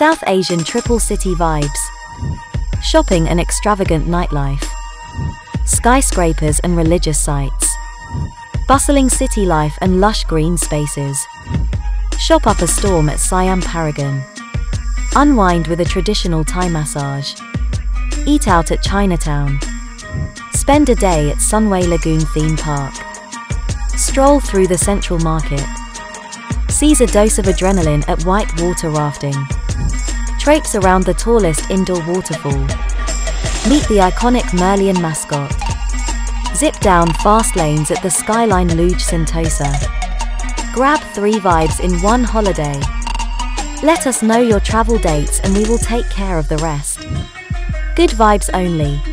South Asian triple city vibes, shopping and extravagant nightlife, skyscrapers and religious sites, bustling city life and lush green spaces. Shop up a storm at Siam Paragon. Unwind with a traditional Thai massage. Eat out at Chinatown. Spend a day at Sunway Lagoon theme park. Stroll through the Central Market. Seize a dose of adrenaline at white water rafting. Traipse around the tallest indoor waterfall. Meet the iconic Merlion mascot. Zip down fast lanes at the Skyline Luge Sentosa. Grab 3 vibes in one holiday. Let us know your travel dates and we will take care of the rest. Good vibes only.